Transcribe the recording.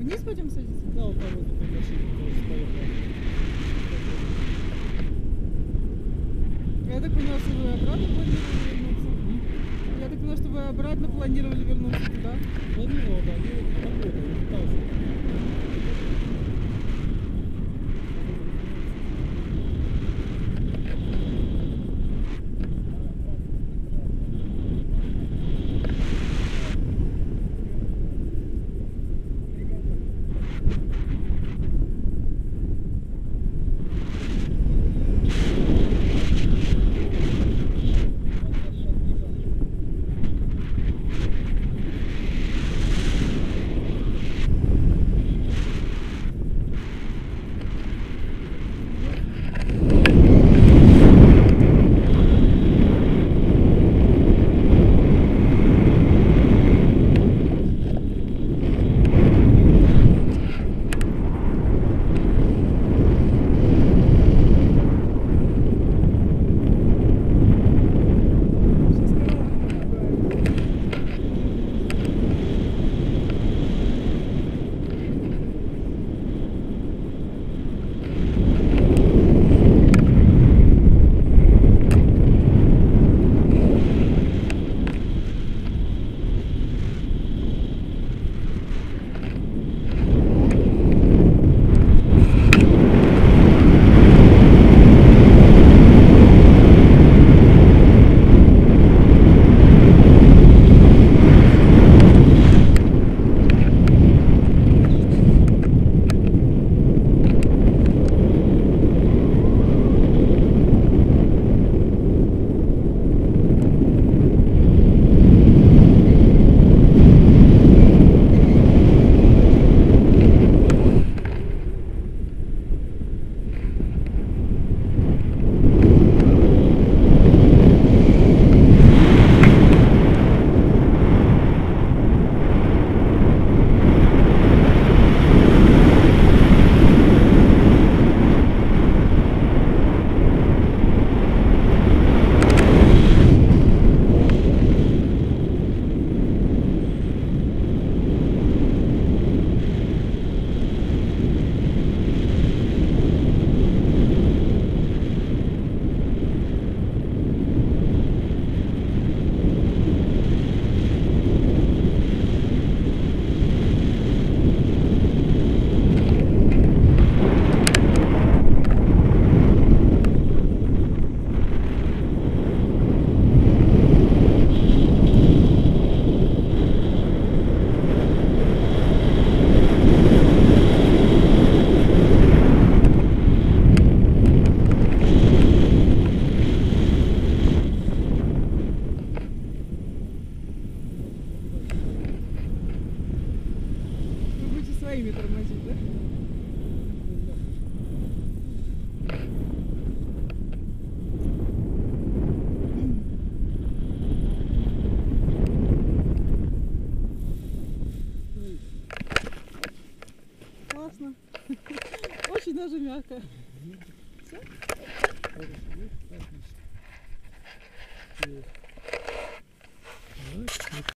Вниз будем садиться? Да, у кого-то приглашение. Я так поняла, что вы обратно планировали вернуться. Я так поняла, что вы обратно планировали вернуться туда. Планировал, да. Я пытался. Очень даже мягко. Все? Отлично.